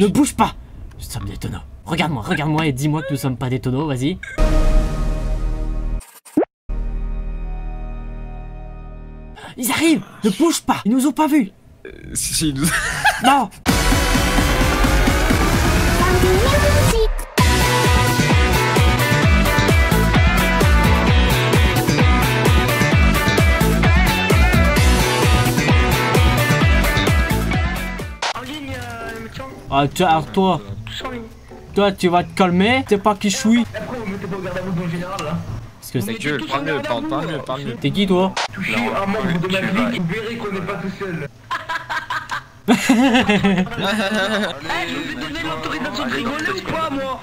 Ne bouge pas. Nous sommes des tonneaux. Regarde-moi et dis-moi que nous sommes pas des tonneaux, vas-y. Ils arrivent. Ne bouge pas. Ils nous ont pas vus. Si, ils nous... Non. Ah, alors toi, tu vas te calmer, t'es pas qui chouille. Parce que c'est Dieu, parle mieux. T'es qui toi? Touché un membre de ma clique, vous verrez qu'on n'est pas tout seul. Eh, je vais donner l'autorisation de rigoler ou quoi, moi?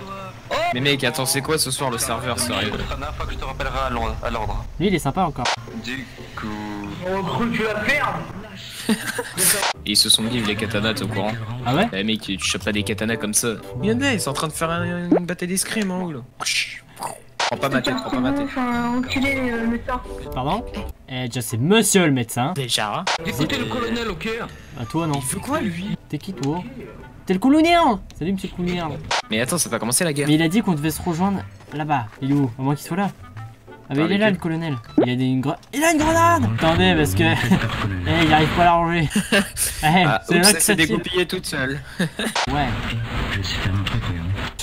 Mais mec, attends, c'est quoi ce soir le serveur, sérieux? La dernière fois que je te rappellerai à l'ordre. Lui, il est sympa encore. Du coup... On recrute, tu vas perdre. Et ils se sont dit les katanas, t'es au courant? Ah ouais? Eh mec, tu chopes pas des katanas comme ça. Il y en a, ils sont en train de faire une bataille d'escrime en haut là. Prends pas ma tête. Enculé le médecin. Pardon? Eh, déjà c'est monsieur le médecin. Déjà? Écoutez le colonel, ok? Ah toi non. Il veut quoi lui? T'es qui toi? T'es le colonéen! Salut monsieur le colonéen. Mais attends, ça va commencer la guerre. Mais il a dit qu'on devait se rejoindre là-bas. Il est où? À moins qu'il soit là. Ah bah il est là le colonel. Il a une grenade. Attendez parce que... Eh, il arrive pas à la ranger. C'est là que ça s'est dégoupillé toute seule. Ouais.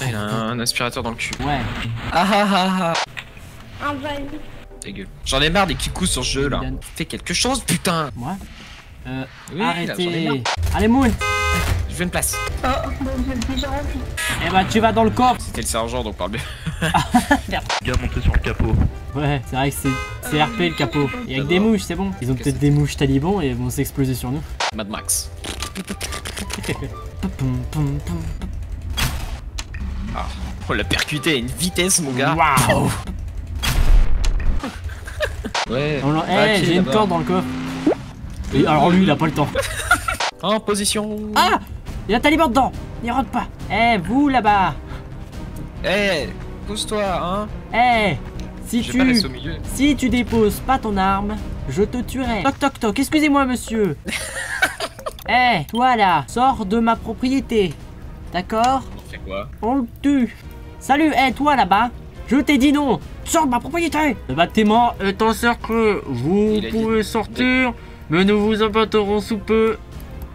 Il a un aspirateur dans le cul. Ouais. Ah ta gueule. J'en ai marre des kikous sur ce jeu là. Fais quelque chose putain. Moi arrêtez. Allez Moon. Je veux une place. Oh, j'ai déjà rempli. Eh bah tu vas dans le corps. C'était le sergent donc parle bien. Merde. Bien monté sur le capot. Ouais, c'est vrai que c'est RP le capot. Et avec des mouches, c'est bon. Ils ont peut-être des mouches talibans et vont s'exploser sur nous. Mad Max. Ah, on l'a percuté à une vitesse, mon gars. Waouh. Ouais. Eh, j'ai une corde dans le coffre. Et alors lui, il a pas le temps. En position. Ah, il y a un taliban dedans. N'y rentre pas. Eh, vous là-bas. Eh, pousse-toi, hein. Eh. Si tu déposes pas ton arme, je te tuerai. Toc toc toc, excusez-moi monsieur. Eh, hey, toi là, sors de ma propriété. D'accord? On fait quoi? On le tue. Salut, eh, hey, toi là-bas, je t'ai dit non. Sors de ma propriété. Le bâtiment est encerclé. Vous pouvez sortir, mais nous vous abattrons sous peu.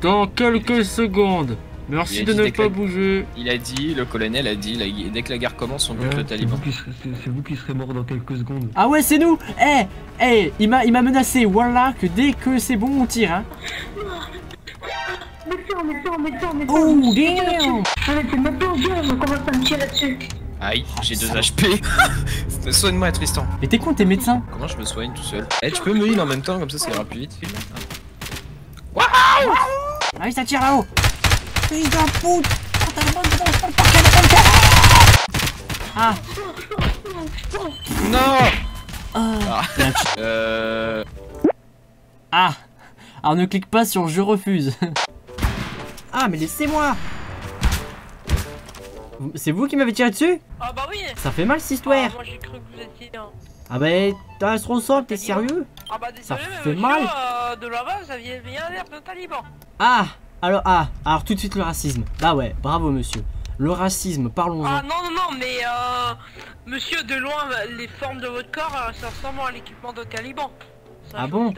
Dans quelques secondes. Merci de ne pas bouger. Il a dit, le colonel a dit, dès que la guerre commence, on bute le taliban. C'est vous qui serez mort dans quelques secondes. Ah ouais, c'est nous. Eh, eh, il m'a menacé, voilà, que dès que c'est bon, on tire, hein. Mais oh, damn. C'est maintenant Dieu, on commence à me tirer là-dessus. Aïe, j'ai 2 HP. Soigne-moi, Tristan. Mais t'es con, t'es médecin. Comment je me soigne tout seul? Eh, tu peux me heal en même temps, comme ça ira plus vite. Waouh. Ah oui, ça tire là-haut. Fils d'un pout! Ah! Non! Ah! Alors ne clique pas sur je refuse! Ah, mais laissez-moi! C'est vous qui m'avez tiré dessus? Ah, bah oui! Ça fait mal cette histoire! Ah, moi j'ai cru que vous étiez un. Ah, bah t'as un tronçon, t'es sérieux? Ah, bah désolé, ça fait mal! De là-bas, ça vient l'air d'un taliban! Ah! Alors, alors tout de suite le racisme. Bah ouais, bravo monsieur. Le racisme, parlons-en. Ah non, non, non, mais monsieur, de loin, les formes de votre corps, ça ressemble à l'équipement de Taliban. Ça, ah bon?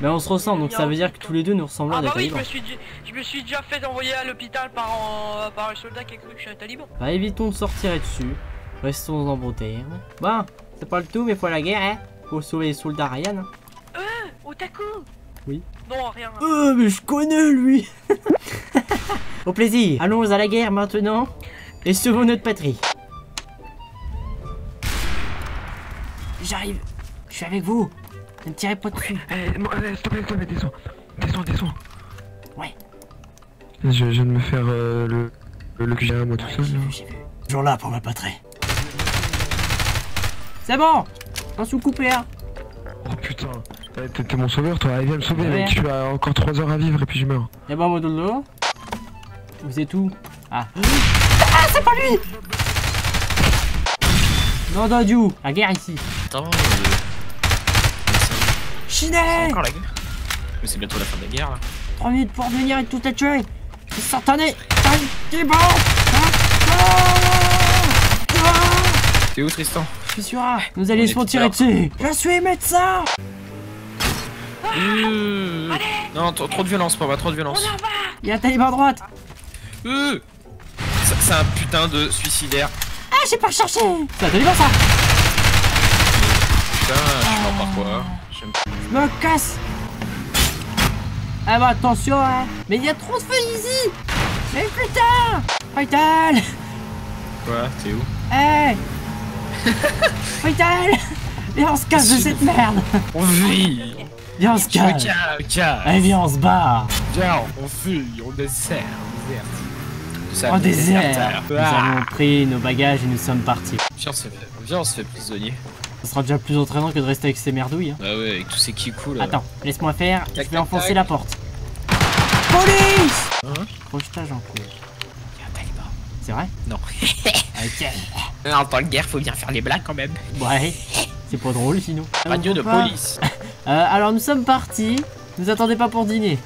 Mais on se ressemble, donc ça veut dire que tous les deux nous ressemblons à des talibans. Ah bah oui, je me suis déjà fait envoyer à l'hôpital par un soldat qui a cru que je suis un taliban. Bah évitons de sortir dessus, restons en bon terme. Bon, c'est pas le tout, mais faut la guerre, hein. Faut sauver les soldats, Ryan. Otaku. Oui. Non, rien. Mais je connais lui. Au plaisir. Allons à la guerre maintenant et sauvons notre patrie. J'arrive. Je suis avec vous. Ne me tirez pas dessus. Stop, descends. Ouais. Je viens de me faire le cul à moi tout seul. Toujours là pour ma patrie. C'est bon. Un sous-coupé, hein. Oh putain. T'es mon sauveur, toi, viens me sauver, mec, tu as encore 3 heures à vivre et puis je meurs. Y'a pas moi dans le dos. Vous êtes où? Ah. Ah, c'est pas lui. Non, non, du la guerre ici. Attends. Chiné. C'est encore la guerre. Mais c'est bientôt la fin de la guerre là. 3 minutes pour venir et tout est tué. C'est satané. C'est bon. T'es où, Tristan? Je suis sur A. Nous allons se faire tirer dessus. Je suis médecin. Non, trop de violence, papa, trop de violence. Il y a un taliban à droite. C'est un putain de suicidaire. Ah, j'ai pas cherché. C'est un taliban, ça. Putain, je m'en par quoi. Je me casse. Ah bah attention, hein. Mais il y a trop de feu ici. Mais putain. Fatal. Quoi? T'es où? Hey. Fatal. Viens, on se casse de cette merde. On vit. Viens, on se casse. Allez, viens, on se barre. Viens, on fuit, on dessert. On déserte. Nous avons pris nos bagages et nous sommes partis. Viens, on se fait prisonnier. Ça sera déjà plus entraînant que de rester avec ces merdouilles. Hein. Bah ouais, avec tous ces kikous là. Attends, laisse-moi faire, tac, je vais enfoncer la porte. Police. Crochetage en cours. Il y a un taliban. C'est vrai? Non. Ok. En temps de guerre, faut bien faire les blagues quand même. Ouais, c'est pas drôle sinon. Radio de police. Alors nous sommes partis. Nous attendez pas pour dîner.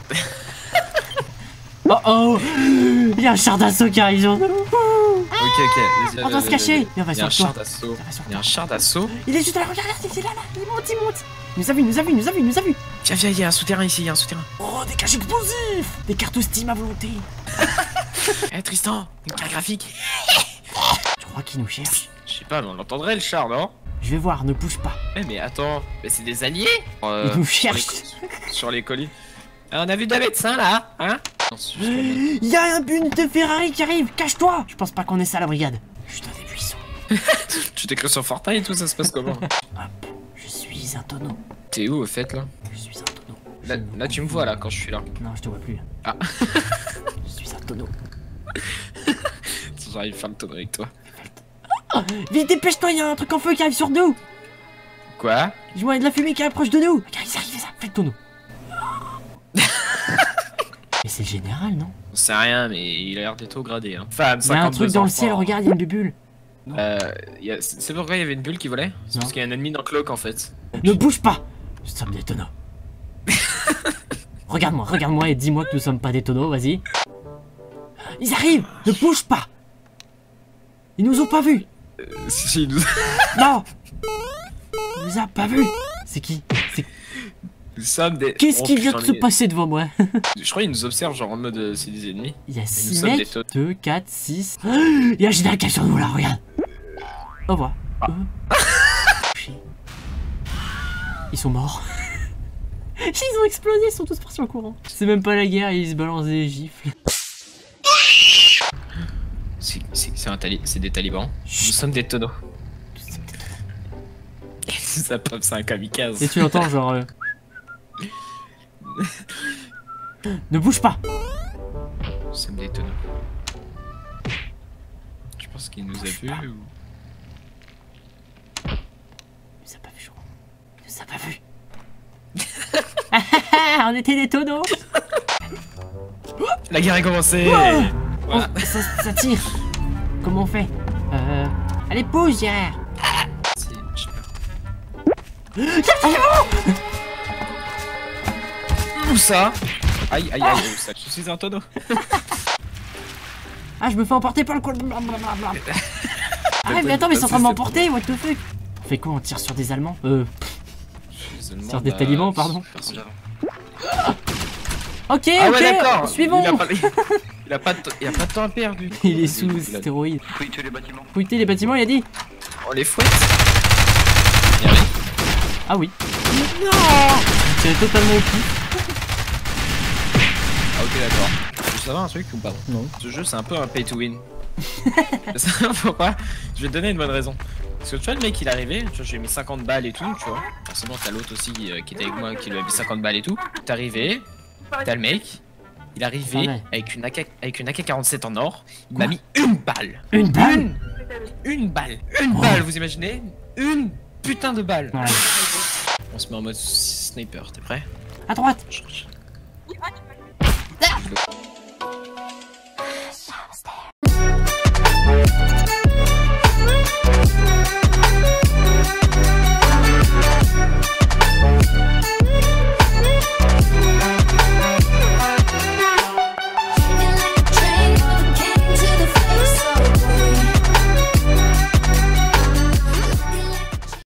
Oh oh. Il y a un char d'assaut qui arrive sur nous. Ok, vas-y. On doit se cacher. Il y a un char d'assaut. Il y a un char d'assaut. Il est juste là, regarde, il est là, là. Il monte, il monte. Il nous a vu, il nous a vu, il nous a vu, il nous a vu. Viens, viens, il y a un souterrain ici, il y a un souterrain. Oh, des caches explosifs. Des cartes Steam à volonté. Eh, Tristan, une carte graphique. Tu crois qu'il nous cherche? Je sais pas, mais on entendrait le char, non? Je vais voir, ne bouge pas. Eh, mais attends, mais c'est des alliés. Ils nous cherchent. Sur les colis. On a vu deux médecins là, hein? Il y a un but de Ferrari qui arrive, cache-toi! Je pense pas qu'on est ça la brigade. Je suis dans des buissons. Tu t'es cru sur Fortnite et tout, ça se passe comment? Hop, je suis un tonneau. T'es où au fait là? Je suis un tonneau. Là tu me vois là quand je suis là? Non, je te vois plus. Ah. Je suis un tonneau. J'arrive à faire le tonneau avec toi. Ah, vite, dépêche-toi, il y a un truc en feu qui arrive sur nous! Quoi? Je vois de la fumée qui approche de nous! Regarde, ils arrivent, ça, fais le tonneau. Mais c'est le général, non? On sait rien, mais il a l'air d'être au gradé. Hein. Femme, 52 ans. Il y a un truc dans le ciel, regarde, il y a une bulle. C'est pourquoi il y avait une bulle qui volait? C'est parce qu'il y a un ennemi dans le cloque en fait. Ne bouge pas! Nous sommes des tonneaux. Regarde-moi, regarde-moi et dis-moi que nous sommes pas des tonneaux, vas-y. Ils arrivent! Ne bouge pas! Ils nous ont pas vus! Si, ils nous. Non! Ils nous a pas vus! C'est qui? C'est. Des... Qu'est-ce qui vient de se passer devant moi? Je crois qu'ils nous observent genre en mode c'est des ennemis. Il y a 6 mecs, 2, 4, 6... Il y a un général qui est sur nous là, regarde. Au revoir. Ah. Ils sont morts. Ils ont explosé, ils sont tous partis en courant. C'est même pas la guerre, ils se balancent des gifles. C'est des talibans. Nous sommes des tonneaux. Ça pop, c'est un kamikaze. Et tu l'entends genre... Ne bouge pas! Nous sommes des tonneaux. Je pense qu'il nous a vus ou. Il nous a pas vu, je crois. Il nous a pas vu! On était des tonneaux! La guerre est commencée! Wow. Voilà. Oh, ça tire! Comment on fait? Allez, bouge, Gérard! C'est bon! Où ça? Aïe aïe aïe, ah où ça? Je suis un tonneau. Ah, je me fais emporter par le col. Arrête, mais attends, mais ils sont en train de m'emporter, what the fuck? On fait quoi? On tire sur des Allemands? Sur des talibans, pardon. Ok, ah ouais, ok, suivons. Il a pas de temps à perdre. Il est sous stéroïdes. Fouiller les bâtiments. Fouiller les bâtiments, il a dit. On les fouette. Ah oui. Non. C'est totalement au cul. Ah ok, d'accord. Ça va un truc ou pas? Non. Ce jeu c'est un peu un pay to win. Ça, faut pas. Je vais te donner une bonne raison. Parce que tu vois le mec il est arrivé, tu vois j'ai mis 50 balles et tout, tu vois. Forcément t'as l'autre aussi qui était avec moi qui lui a mis 50 balles et tout. T'es arrivé, t'as le mec, il est arrivé avec une AK-47 en or, il m'a mis une balle. Une balle? Une balle. Une balle, vous imaginez? Une putain de balle. On se met en mode sniper, t'es prêt? À droite.